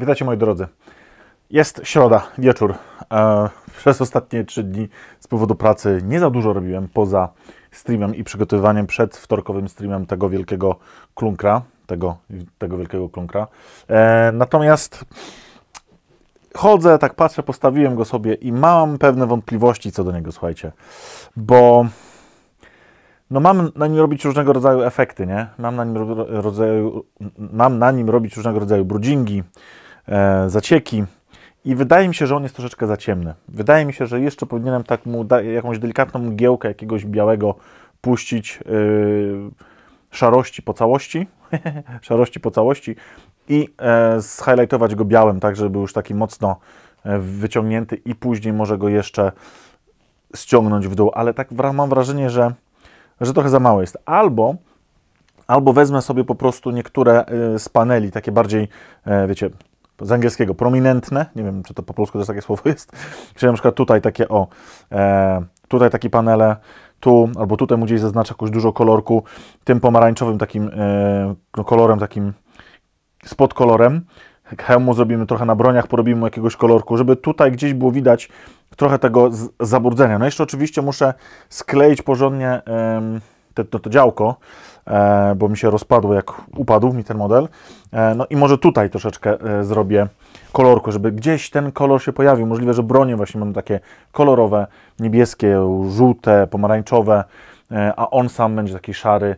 Witajcie moi drodzy. Jest środa, wieczór. Przez ostatnie 3 dni z powodu pracy nie za dużo robiłem poza streamem i przygotowywaniem przed wtorkowym streamem tego wielkiego klunkra. Natomiast chodzę, tak patrzę, postawiłem go sobie i mam pewne wątpliwości co do niego, słuchajcie. Bo no mam na nim robić różnego rodzaju efekty, nie? Mam na nim robić różnego rodzaju brudzingi, zacieki i wydaje mi się, że on jest troszeczkę za ciemny. Wydaje mi się, że jeszcze powinienem tak mu jakąś delikatną mgiełkę jakiegoś białego puścić, szarości po całości, i zhighlightować go białym, tak żeby był już taki mocno wyciągnięty i później może go jeszcze ściągnąć w dół, ale tak mam wrażenie, że trochę za mało jest. Albo wezmę sobie po prostu niektóre z paneli, takie bardziej, wiecie, z angielskiego prominentne, nie wiem, czy to po polsku też takie słowo jest, czyli na przykład tutaj takie tutaj takie panele, tu, albo tutaj mu gdzieś zaznaczę jakoś dużo kolorku, tym pomarańczowym takim kolorem, takim spod kolorem, hełmu zrobimy trochę na broniach, porobimy mu jakiegoś kolorku, żeby tutaj gdzieś było widać trochę tego zabrudzenia. No jeszcze oczywiście muszę skleić porządnie to działko, bo mi się rozpadło, jak upadł mi ten model. No i może tutaj troszeczkę zrobię kolorku, żeby gdzieś ten kolor się pojawił. Możliwe, że bronie właśnie będą takie kolorowe, niebieskie, żółte, pomarańczowe, a on sam będzie taki szary,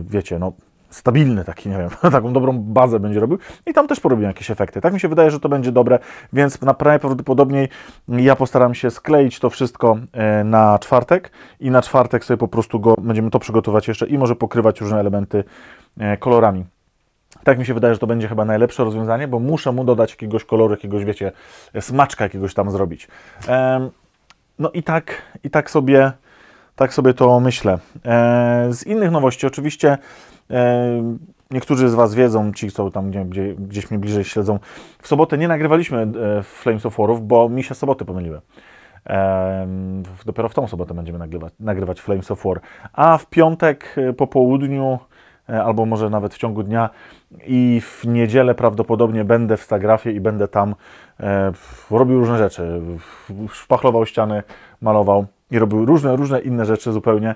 wiecie, no stabilny taki, nie wiem, taką dobrą bazę będzie robił i tam też porobię jakieś efekty. Tak mi się wydaje, że to będzie dobre, więc najprawdopodobniej ja postaram się skleić to wszystko na czwartek i na czwartek sobie po prostu będziemy to przygotować jeszcze i może pokrywać różne elementy kolorami. Tak mi się wydaje, że to będzie chyba najlepsze rozwiązanie, bo muszę mu dodać jakiegoś koloru, jakiegoś, wiecie, smaczka jakiegoś tam zrobić. No i tak sobie to myślę. Z innych nowości oczywiście niektórzy z Was wiedzą, ci co tam gdzieś mnie bliżej śledzą, w sobotę nie nagrywaliśmy Flames of Warów, bo mi się soboty pomyliły. Dopiero w tą sobotę będziemy nagrywać Flames of War. A w piątek po południu, albo może nawet w ciągu dnia i w niedzielę prawdopodobnie będę w Stagrafie i będę tam robił różne rzeczy. Szpachlował ściany, malował i robił różne inne rzeczy zupełnie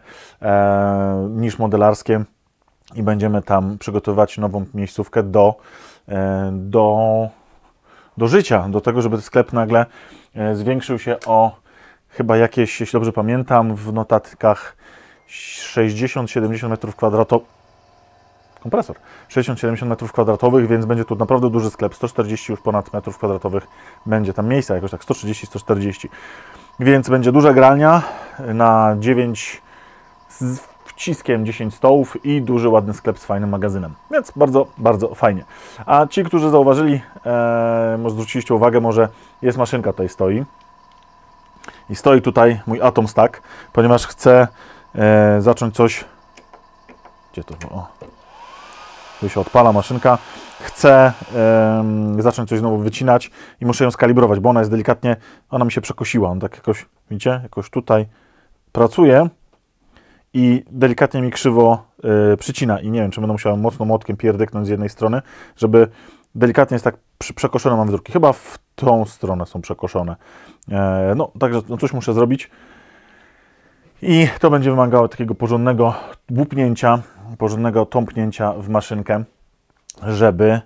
niż modelarskie. I będziemy tam przygotowywać nową miejscówkę do życia, do tego, żeby sklep nagle zwiększył się o chyba jakieś, jeśli dobrze pamiętam, w notatkach 60-70 m2. Kompresor 60-70 m2, więc będzie tu naprawdę duży sklep, 140 już ponad m2 będzie tam miejsca, jakoś tak 130-140. Więc będzie duża gralnia na 9 wciskiem 10 stołów i duży, ładny sklep z fajnym magazynem. Więc bardzo, bardzo fajnie. A ci, którzy zauważyli, może zwróciliście uwagę, może jest maszynka tutaj stoi. I stoi tutaj mój Atomstack, ponieważ chcę zacząć coś... Gdzie to było? Tu się odpala maszynka. Chcę zacząć coś znowu wycinać i muszę ją skalibrować, bo ona jest delikatnie... Ona mi się przekosiła. On tak jakoś, widzicie, jakoś tutaj pracuje i delikatnie mi krzywo przycina i nie wiem, czy będę musiał mocno młotkiem pierdyknąć z jednej strony, żeby delikatnie jest tak przekoszone mam wzórki. Chyba w tą stronę są przekoszone. No, także no coś muszę zrobić i to będzie wymagało takiego porządnego bupnięcia, porządnego tąpnięcia w maszynkę, żeby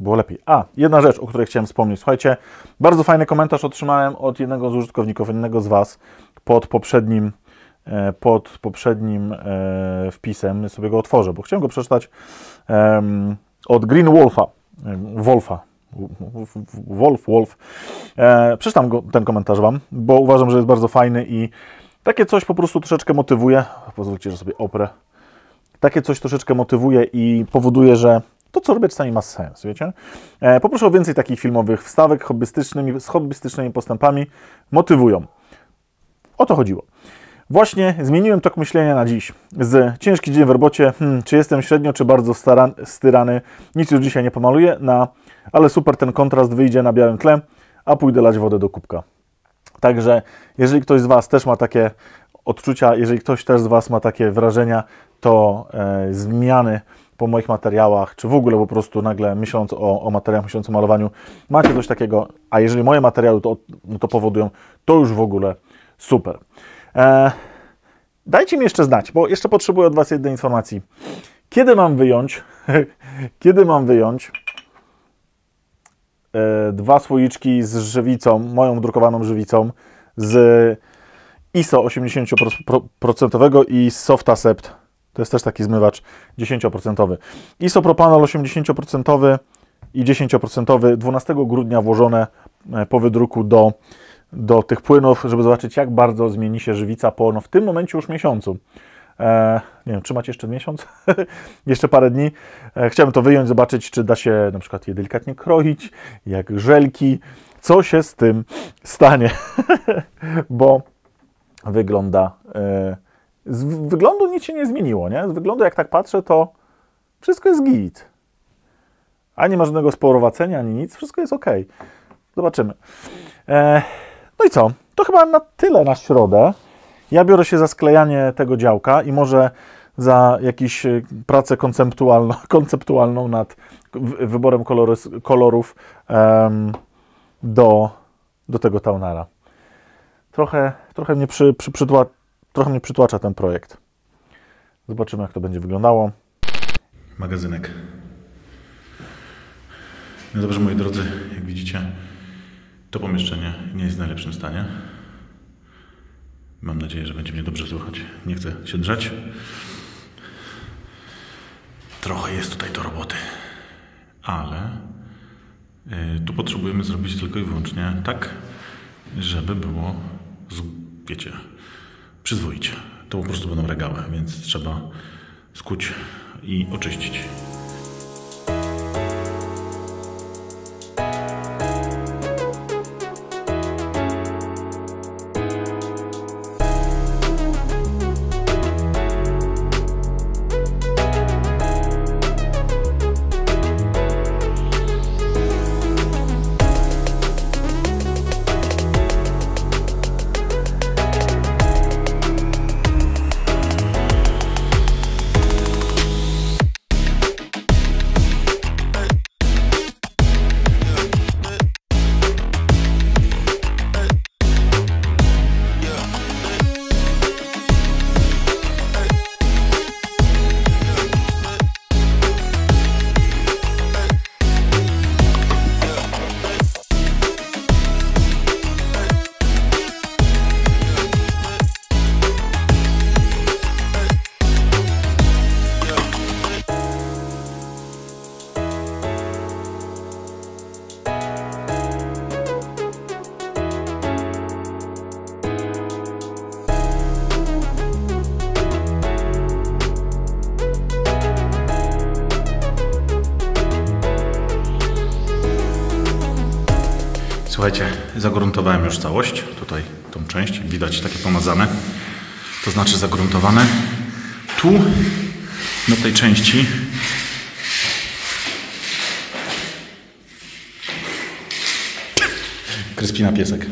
było lepiej. A, jedna rzecz, o której chciałem wspomnieć. Słuchajcie, bardzo fajny komentarz otrzymałem od jednego z użytkowników, jednego z Was pod poprzednim wpisem. Sobie go otworzę, bo chciałem go przeczytać od Green Wolfa. Wolf. Przeczytam ten komentarz Wam, bo uważam, że jest bardzo fajny i takie coś po prostu troszeczkę motywuje. Pozwólcie, że sobie oprę. Takie coś troszeczkę motywuje i powoduje, że to, co robię, czasami ma sens, wiecie? Poproszę o więcej takich filmowych wstawek z hobbystycznymi postępami. Motywują. O to chodziło. Właśnie zmieniłem tok myślenia na dziś. Z ciężki dzień w robocie, czy jestem średnio, czy bardzo styrany, nic już dzisiaj nie pomaluję, ale super ten kontrast wyjdzie na białym tle, a pójdę lać wodę do kubka. Także, jeżeli ktoś z Was też ma takie odczucia, jeżeli ktoś też z Was ma takie wrażenia, to zmiany po moich materiałach, czy w ogóle po prostu nagle myśląc o materiałach, myśląc o malowaniu, macie coś takiego, a jeżeli moje materiały to powodują, to już w ogóle super. Dajcie mi jeszcze znać, bo jeszcze potrzebuję od Was jednej informacji. Kiedy mam wyjąć, dwa słoiczki z żywicą, moją drukowaną żywicą, z ISO 80% i z Softacept. To jest też taki zmywacz 10%. Isopropanol 80% i 10% 12 grudnia włożone po wydruku do tych płynów, żeby zobaczyć, jak bardzo zmieni się żywica po w tym momencie już miesiącu. Nie wiem, czy macie jeszcze miesiąc? Jeszcze parę dni. Chciałem to wyjąć, zobaczyć, czy da się na przykład je delikatnie kroić, jak żelki. Co się z tym stanie? Bo wygląda... Z wyglądu nic się nie zmieniło, nie? Z wyglądu, jak tak patrzę, to wszystko jest git. Ani ma żadnego sporowacenia, ani nic. Wszystko jest ok. Zobaczymy. No i co? To chyba na tyle na środę. Ja biorę się za sklejanie tego działka i może za jakąś pracę konceptualną nad wyborem kolorów do tego Ta'unara. Trochę mnie przytłacza ten projekt. Zobaczymy, jak to będzie wyglądało. Magazynek. No dobrze, moi drodzy, jak widzicie, to pomieszczenie nie jest w najlepszym stanie. Mam nadzieję, że będzie mnie dobrze słychać. Nie chcę się drzeć. Trochę jest tutaj do roboty. Ale tu potrzebujemy zrobić tylko i wyłącznie tak, żeby było, wiecie, przyzwoicie. To po prostu będą regały, więc trzeba skuć i oczyścić. Słuchajcie, zagruntowałem już całość, tutaj tą część, widać takie pomazane, to znaczy zagruntowane. Tu, na tej części, Kryspina piesek.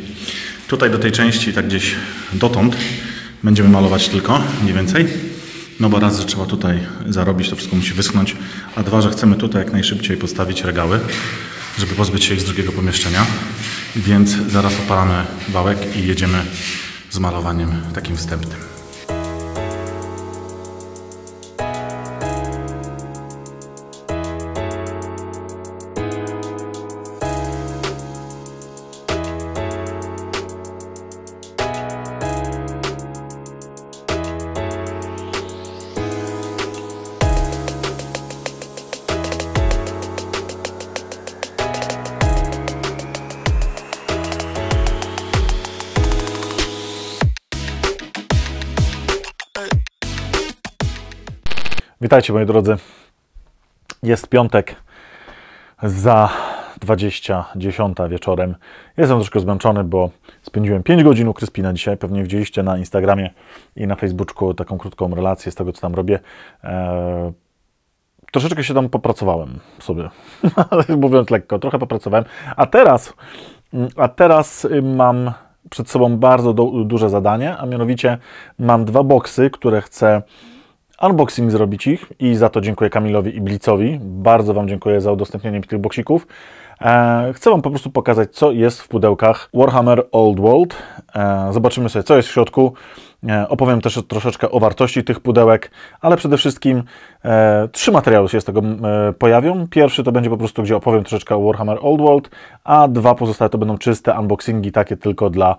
Tutaj do tej części, tak gdzieś dotąd, będziemy malować tylko, nie więcej. No bo raz, że trzeba tutaj zarobić, to wszystko musi wyschnąć, a dwa, że chcemy tutaj jak najszybciej postawić regały, żeby pozbyć się ich z drugiego pomieszczenia. Więc zaraz opalamy wałek i jedziemy z malowaniem takim wstępnym. Witajcie, moi drodzy, jest piątek, za 20:10 wieczorem. Jestem troszkę zmęczony, bo spędziłem 5 godzin u Kryspina dzisiaj. Pewnie widzieliście na Instagramie i na Facebooku taką krótką relację z tego, co tam robię. Troszeczkę się tam popracowałem sobie, mówiąc lekko, trochę popracowałem. A teraz mam przed sobą bardzo duże zadanie, a mianowicie mam dwa boksy, które chcę unboxing zrobić ich i za to dziękuję Kamilowi i Blicowi. Bardzo Wam dziękuję za udostępnienie mi tych boksików. Chcę Wam po prostu pokazać, co jest w pudełkach Warhammer Old World. Zobaczymy sobie, co jest w środku. Opowiem też troszeczkę o wartości tych pudełek, ale przede wszystkim trzy materiały się z tego pojawią. Pierwszy to będzie po prostu, gdzie opowiem troszeczkę o Warhammer Old World, a dwa pozostałe to będą czyste unboxingi, takie tylko dla,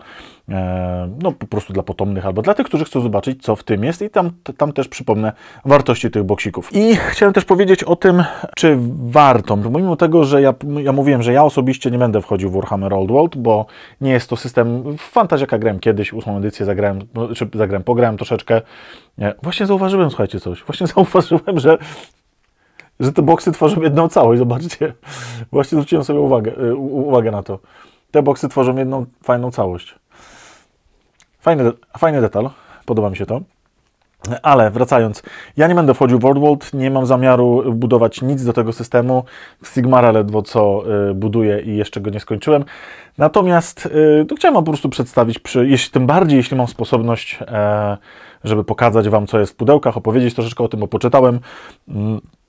no po prostu dla potomnych albo dla tych, którzy chcą zobaczyć, co w tym jest, i tam też przypomnę wartości tych boksików. I chciałem też powiedzieć o tym, czy warto, pomimo tego, że ja mówiłem, że ja osobiście nie będę wchodził w Warhammer Old World, bo nie jest to system, w Fantasiaka grałem kiedyś, 8. edycję pograłem troszeczkę. Właśnie zauważyłem, słuchajcie, coś. Właśnie zauważyłem, że te boksy tworzą jedną całość. Zobaczcie. Właśnie zwróciłem sobie uwagę na to. Te boksy tworzą jedną fajną całość. Fajny detal. Podoba mi się to. Ale wracając, ja nie będę wchodził w Old World, nie mam zamiaru budować nic do tego systemu. Sigmara ledwo co buduję i jeszcze go nie skończyłem. Natomiast to chciałem po prostu przedstawić, tym bardziej jeśli mam sposobność, żeby pokazać Wam, co jest w pudełkach, opowiedzieć troszeczkę o tym, bo poczytałem.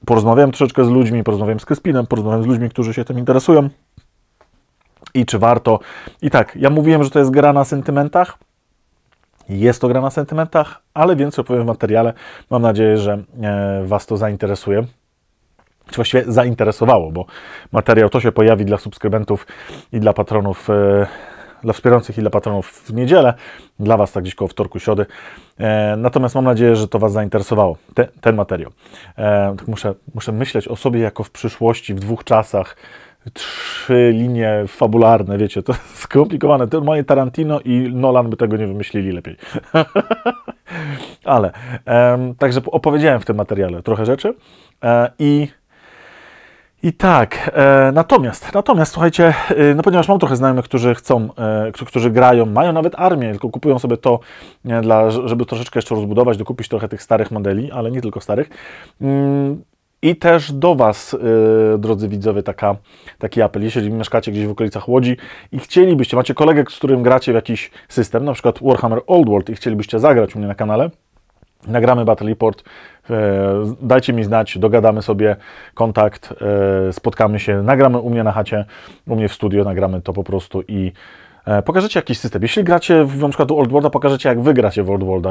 Porozmawiałem troszeczkę z ludźmi, porozmawiałem z Kryspinem, porozmawiałem z ludźmi, którzy się tym interesują. I czy warto. I tak, ja mówiłem, że to jest gra na sentymentach. Jest to gra na sentymentach, ale więcej opowiem w materiale. Mam nadzieję, że Was to zainteresuje. Czy właściwie zainteresowało, bo materiał to się pojawi dla subskrybentów i dla patronów, dla wspierających i dla patronów w niedzielę. Dla Was tak gdzieś koło wtorku, środy. Natomiast mam nadzieję, że to Was zainteresowało, ten materiał. Tak muszę myśleć o sobie jako w przyszłości, w dwóch czasach. Trzy linie fabularne, wiecie, to jest skomplikowane. Moje Tarantino i Nolan by tego nie wymyślili lepiej. Ale, także opowiedziałem w tym materiale trochę rzeczy. I tak, natomiast słuchajcie, no ponieważ mam trochę znajomych, którzy chcą, którzy grają, mają nawet armię, tylko kupują sobie to, żeby troszeczkę jeszcze rozbudować, dokupić trochę tych starych modeli, ale nie tylko starych. I też do Was, drodzy widzowie, taki apel. Jeśli mieszkacie gdzieś w okolicach Łodzi i chcielibyście, macie kolegę, z którym gracie w jakiś system, na przykład Warhammer Old World, i chcielibyście zagrać u mnie na kanale, nagramy Battle Report, dajcie mi znać, dogadamy sobie kontakt, spotkamy się, nagramy u mnie na chacie, u mnie w studio, nagramy to po prostu i pokażecie jakiś system. Jeśli gracie na przykład w Old Worlda, pokażecie, jak wy gracie w Old Worlda.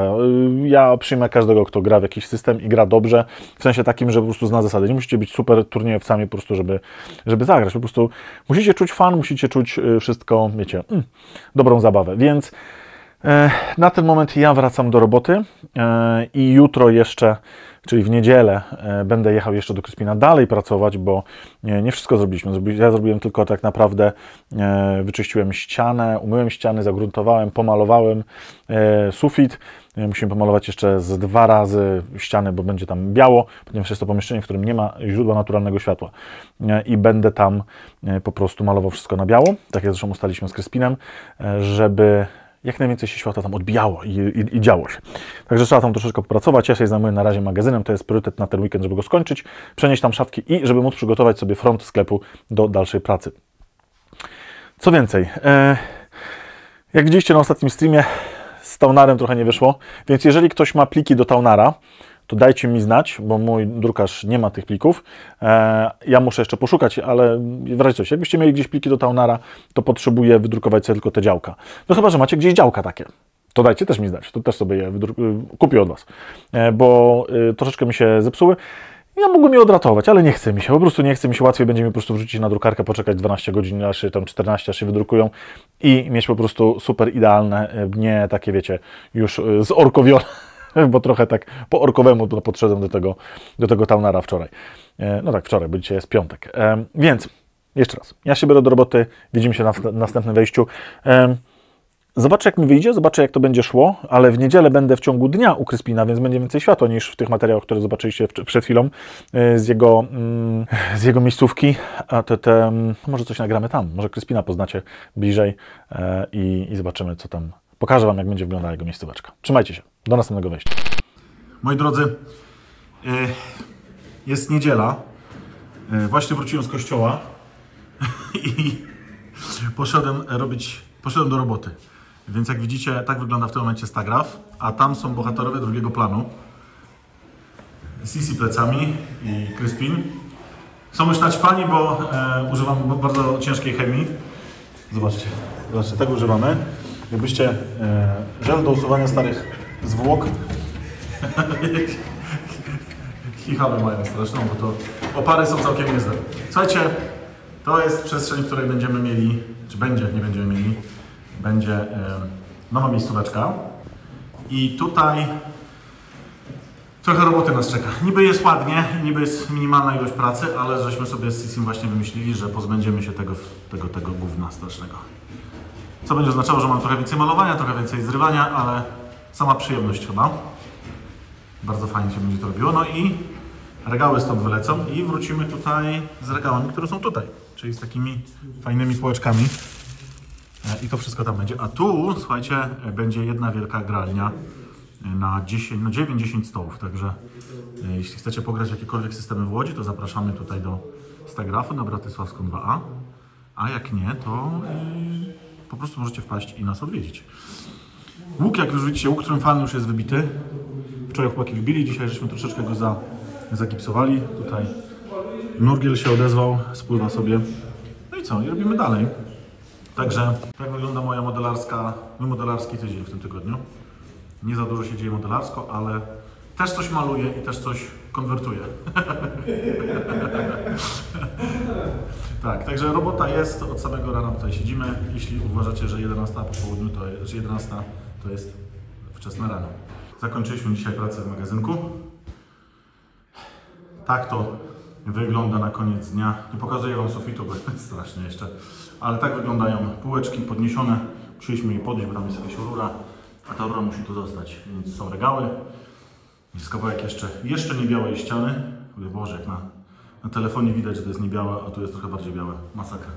Ja przyjmę każdego, kto gra w jakiś system i gra dobrze, w sensie takim, że po prostu zna zasady. Nie musicie być super turniejowcami po prostu, żeby zagrać. Po prostu musicie czuć fan, musicie czuć wszystko, wiecie, dobrą zabawę. Więc na ten moment ja wracam do roboty i jutro jeszcze, czyli w niedzielę, będę jechał jeszcze do Kryspina dalej pracować, bo nie wszystko zrobiliśmy. Ja zrobiłem tylko tak naprawdę, wyczyściłem ścianę, umyłem ściany, zagruntowałem, pomalowałem sufit. Musimy pomalować jeszcze z 2 razy ściany, bo będzie tam biało, ponieważ jest to pomieszczenie, w którym nie ma źródła naturalnego światła. I będę tam po prostu malował wszystko na biało, tak jak zresztą ustaliśmy z Kryspinem, żeby jak najwięcej się światła tam odbijało i działo się. Także trzeba tam troszeczkę popracować. Ja się zajmuję na razie magazynem, to jest priorytet na ten weekend, żeby go skończyć, przenieść tam szafki i żeby móc przygotować sobie front sklepu do dalszej pracy. Co więcej, jak widzieliście na ostatnim streamie, z Ta'unarem trochę nie wyszło, więc jeżeli ktoś ma pliki do Ta'unara, to dajcie mi znać, bo mój drukarz nie ma tych plików. Ja muszę jeszcze poszukać, ale w razie coś, jakbyście mieli gdzieś pliki do Ta'unara, to potrzebuję wydrukować sobie tylko te działka. No chyba że macie gdzieś działka takie, to dajcie też mi znać, to też sobie je kupię od Was, bo troszeczkę mi się zepsuły. Ja mógłbym je odratować, ale nie chce mi się, po prostu nie chce mi się, łatwiej będzie mi po prostu wrzucić na drukarkę, poczekać 12 godzin, aż tam 14, aż się wydrukują i mieć po prostu super idealne, nie takie, wiecie, już zorkowione. Bo trochę tak po orkowemu podszedłem do tego Ta'unara wczoraj. No tak, wczoraj, bo dzisiaj jest piątek. Więc, jeszcze raz, ja się biorę do roboty, widzimy się na następnym wejściu. Zobaczę, jak mi wyjdzie, zobaczę, jak to będzie szło, ale w niedzielę będę w ciągu dnia u Kryspina, więc będzie więcej światła niż w tych materiałach, które zobaczyliście przed chwilą z jego miejscówki. A może coś nagramy tam, może Kryspina poznacie bliżej i zobaczymy, co tam. Pokażę Wam, jak będzie wyglądała jego miejscóweczka. Trzymajcie się. Do następnego wejścia. Moi drodzy, jest niedziela. Właśnie wróciłem z kościoła i poszedłem do roboty. Więc jak widzicie, tak wygląda w tym momencie Stagraf, a tam są bohaterowie drugiego planu. Sisi plecami i Crispin. Są już naćpani, bo używamy bardzo ciężkiej chemii. Zobaczcie, zobaczcie, tak używamy. Jakbyście żel do usuwania starych zwłok. Chichamy mają straszną, bo to opary są całkiem niezłe. Słuchajcie, to jest przestrzeń, w której będziemy mieli, czy będzie, nie będziemy mieli, będzie nowa miejscóweczka. I tutaj trochę roboty nas czeka. Niby jest ładnie, niby jest minimalna ilość pracy, ale żeśmy sobie z Sisim właśnie wymyślili, że pozbędziemy się tego gówna strasznego. Co będzie oznaczało, że mam trochę więcej malowania, trochę więcej zrywania, ale sama przyjemność chyba. Bardzo fajnie się będzie to robiło. No i regały stąd wylecą i wrócimy tutaj z regałami, które są tutaj. Czyli z takimi fajnymi półeczkami. I to wszystko tam będzie. A tu, słuchajcie, będzie jedna wielka gralnia na 9-10 stołów. Także jeśli chcecie pograć jakiekolwiek systemy w Łodzi, to zapraszamy tutaj do Stagrafu na Bratysławską 2A. A jak nie, to po prostu możecie wpaść i nas odwiedzić. Łuk, jak już widzicie, łuk triumfalny już jest wybity. Wczoraj chłopaki wbili, dzisiaj żeśmy troszeczkę go zagipsowali. Tutaj Nurgiel się odezwał, spływa sobie. No i co? I robimy dalej. Także tak wygląda mój modelarski tydzień w tym tygodniu. Nie za dużo się dzieje modelarsko, ale też coś maluję i też coś konwertuję. Tak, także robota jest, od samego rana tutaj siedzimy. Jeśli uważacie, że 11 po południu, to 11 to jest wczesne rano. Zakończyliśmy dzisiaj pracę w magazynku. Tak to wygląda na koniec dnia. Nie pokazuję wam sufitu, bo jest strasznie jeszcze. Ale tak wyglądają półeczki podniesione. Musieliśmy je podnieść, bo tam jest jakaś rura. A ta rura musi tu zostać. Więc są regały. Jest kawałek jeszcze niebiałej ściany. Boże, jak na telefonie widać, że to jest niebiałe, a tu jest trochę bardziej białe. Masakra.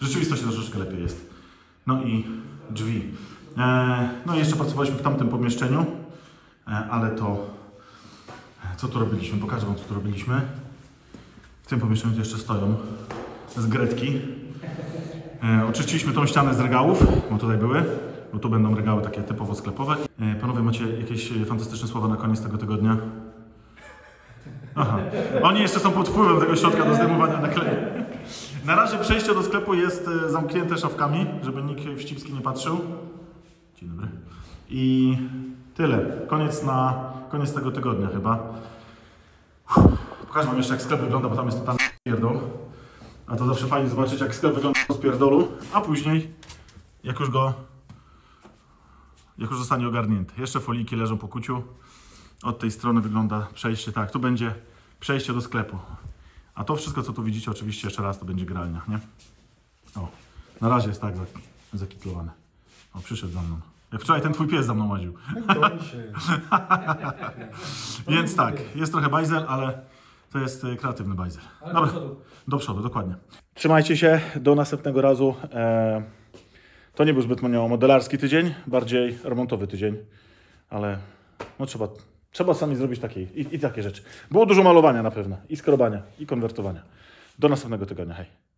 W rzeczywistości troszeczkę lepiej jest. No i drzwi. No i jeszcze pracowaliśmy w tamtym pomieszczeniu. Ale to, co tu robiliśmy, pokażę wam, co tu robiliśmy. W tym pomieszczeniu jeszcze stoją z gretki. Oczyściliśmy tą ścianę z regałów, bo tutaj były, bo tu będą regały takie typowo sklepowe. Panowie, macie jakieś fantastyczne słowa na koniec tego tygodnia? Aha. Oni jeszcze są pod wpływem tego środka do zdejmowania nakleju. Na razie przejście do sklepu jest zamknięte szafkami, żeby nikt wścibski nie patrzył. Dzień dobry. I tyle. Koniec tego tygodnia chyba. Pokażę wam jeszcze, jak sklep wygląda, bo tam jest totalny pierdol. A to zawsze fajnie zobaczyć, jak sklep wygląda z pierdolu, a później, jak już zostanie ogarnięty. Jeszcze foliki leżą po kuciu. Od tej strony wygląda przejście tak. Tu będzie przejście do sklepu. A to wszystko, co tu widzicie, oczywiście jeszcze raz, to będzie gralnia, nie? O, na razie jest tak zakitlowane. O, przyszedł za mną. Jak wczoraj ten twój pies za mną łaził. Więc tak, jest trochę bajzel, ale to jest kreatywny bajzel. Dobra, do przodu, dokładnie. Trzymajcie się, do następnego razu. To nie był zbytnio modelarski tydzień, bardziej remontowy tydzień. Ale no, trzeba sami zrobić takie rzeczy. Było dużo malowania na pewno, i skrobania, i konwertowania. Do następnego tygodnia, hej.